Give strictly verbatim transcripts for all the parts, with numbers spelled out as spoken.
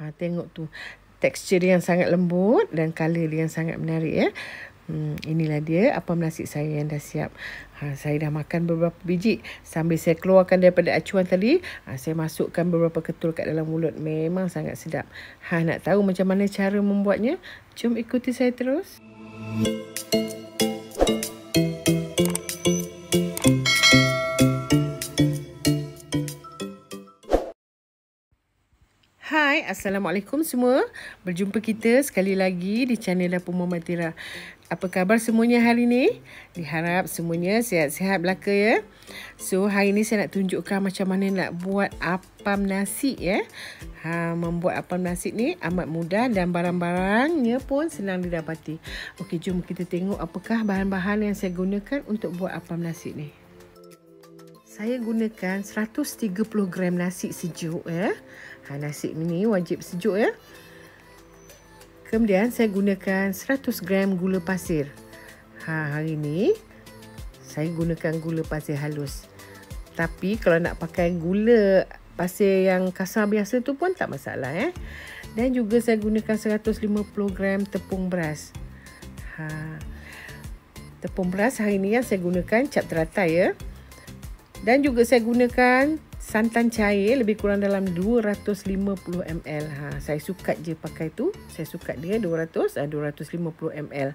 Ha, tengok tu. Tekstur dia yang sangat lembut dan color dia yang sangat menarik ya. Hmm, inilah dia apam nasi saya yang dah siap. Ha, saya dah makan beberapa biji. Sambil saya keluarkan daripada acuan tadi, ha, saya masukkan beberapa ketul kat dalam mulut. Memang sangat sedap. Ha, nak tahu macam mana cara membuatnya? Jom ikuti saya terus. Hai, Assalamualaikum semua. Berjumpa kita sekali lagi di channel Dapur Mama Tiera. Apa khabar semuanya hari ni? Diharap semuanya sihat-sihat belaka ya. So, hari ni saya nak tunjukkan macam mana nak buat apam nasi ya. Ha, membuat apam nasi ni amat mudah dan barang-barangnya pun senang didapati. Okey, jom kita tengok apakah bahan-bahan yang saya gunakan untuk buat apam nasi ni. Saya gunakan seratus tiga puluh gram nasi sejuk ya. Ha, nasi ini wajib sejuk ya. Kemudian saya gunakan seratus gram gula pasir. Ha, hari ini saya gunakan gula pasir halus. Tapi kalau nak pakai gula pasir yang kasar biasa tu pun tak masalah ya. Dan juga saya gunakan seratus lima puluh gram tepung beras. Ha, tepung beras hari ini yang saya gunakan cap teratai ya. Dan juga saya gunakan santan cair lebih kurang dalam dua ratus lima puluh mililiter. Ha, saya sukat je pakai tu. Saya sukat dia dua ratus, dua ratus lima puluh mililiter.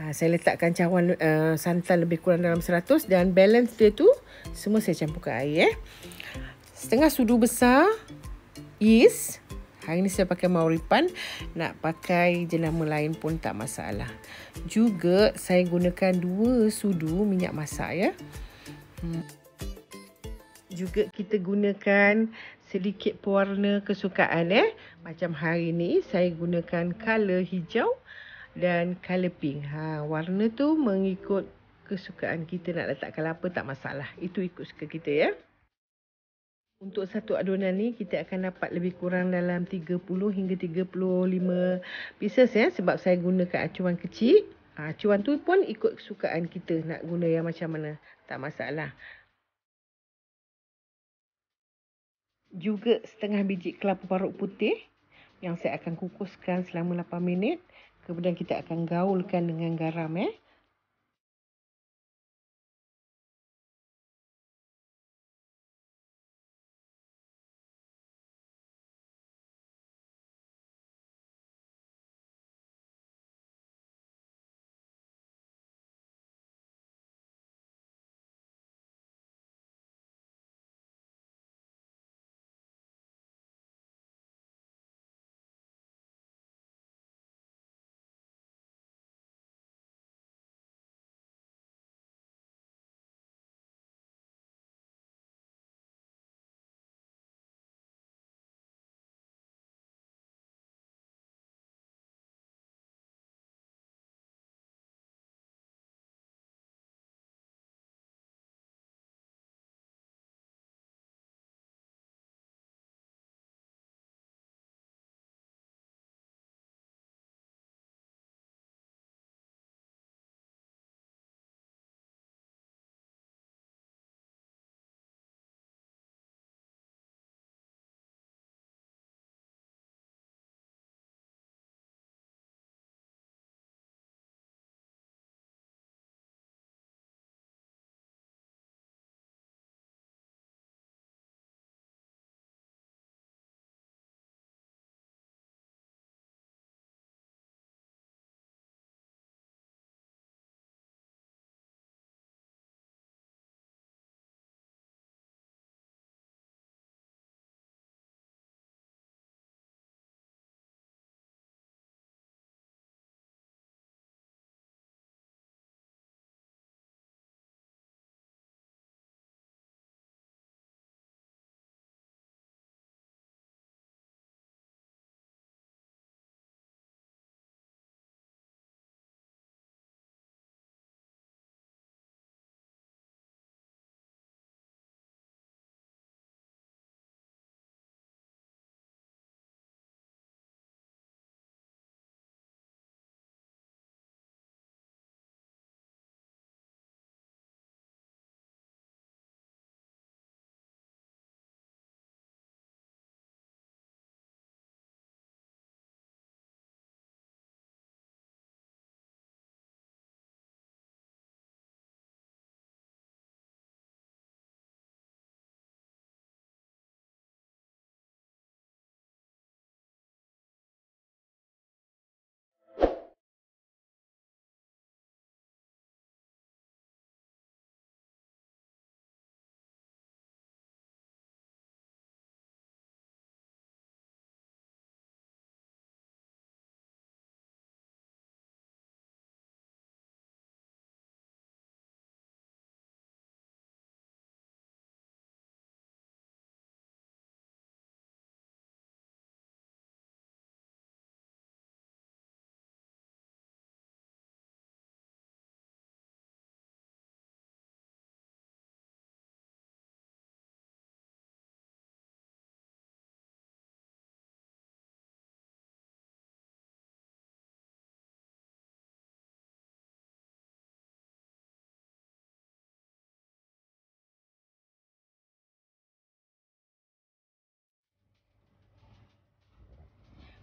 Ha, saya letakkan cawan uh, santan lebih kurang dalam seratus. Dan balance dia tu, semua saya campurkan air. Eh. Setengah sudu besar yeast. Hari ni saya pakai mauripan. Nak pakai jenama lain pun tak masalah. Juga saya gunakan dua sudu minyak masak ya. Hmm. Juga kita gunakan sedikit pewarna kesukaan eh. Macam hari ni saya gunakan color hijau dan color pink. Ha, warna tu mengikut kesukaan kita, nak letakkan apa tak masalah. Itu ikut suka kita ya. Untuk satu adonan ni kita akan dapat lebih kurang dalam tiga puluh hingga tiga puluh lima pieces ya, sebab saya gunakan acuan kecil. Ha, acuan tu pun ikut kesukaan kita, nak guna yang macam mana tak masalah. Juga setengah biji kelapa parut putih yang saya akan kukuskan selama lapan minit. Kemudian kita akan gaulkan dengan garam eh.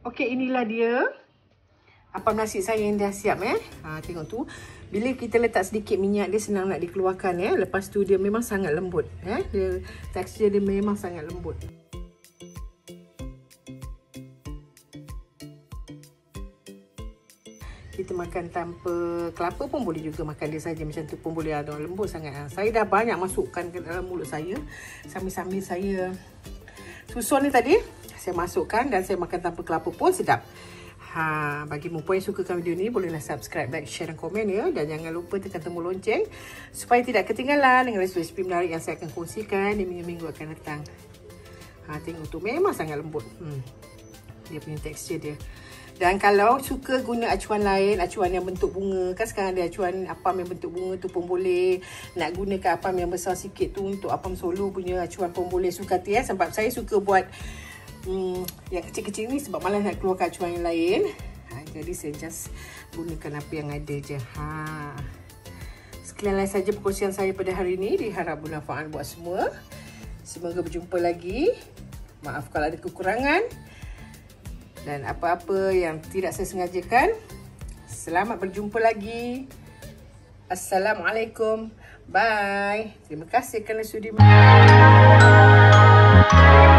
Okey, inilah dia apam nasi saya yang dah siap. eh. Ha, tengok tu. Bila kita letak sedikit minyak, dia senang nak dikeluarkan. eh. Lepas tu dia memang sangat lembut. eh. Dia, tekstur dia memang sangat lembut. Kita makan tanpa kelapa pun boleh juga. Makan dia saja macam tu pun boleh. Ada lembut sangat. Ha. Saya dah banyak masukkan ke dalam mulut saya. Sambil-sambil saya susun ni tadi, saya masukkan dan saya makan tanpa kelapa pun sedap. Ha, bagi perempuan yang sukakan video ni, bolehlah subscribe, like, share dan komen ya. Dan jangan lupa tekan tombol lonceng supaya tidak ketinggalan dengan resipi menarik yang saya akan kongsikan di minggu-minggu akan datang. Ha, tengok tu memang sangat lembut. Hmm. Dia punya tekstur dia. Dan kalau suka guna acuan lain, acuan yang bentuk bunga. Kan sekarang ada acuan apam yang bentuk bunga tu pun boleh. Nak gunakan apam yang besar sikit tu untuk apam Solo punya acuan pun boleh. Suka hati eh. Sebab saya suka buat um, yang kecil-kecil ni sebab malas nak keluarkan acuan yang lain. Ha, jadi saya just gunakan apa yang ada je. Ha. Sekian lain saja perkongsian saya pada hari ini. Diharap bermanfaat buat semua. Semoga berjumpa lagi. Maaf kalau ada kekurangan. Dan apa-apa yang tidak saya sengajakan. Selamat berjumpa lagi. Assalamualaikum. Bye. Terima kasih kerana sudi menonton.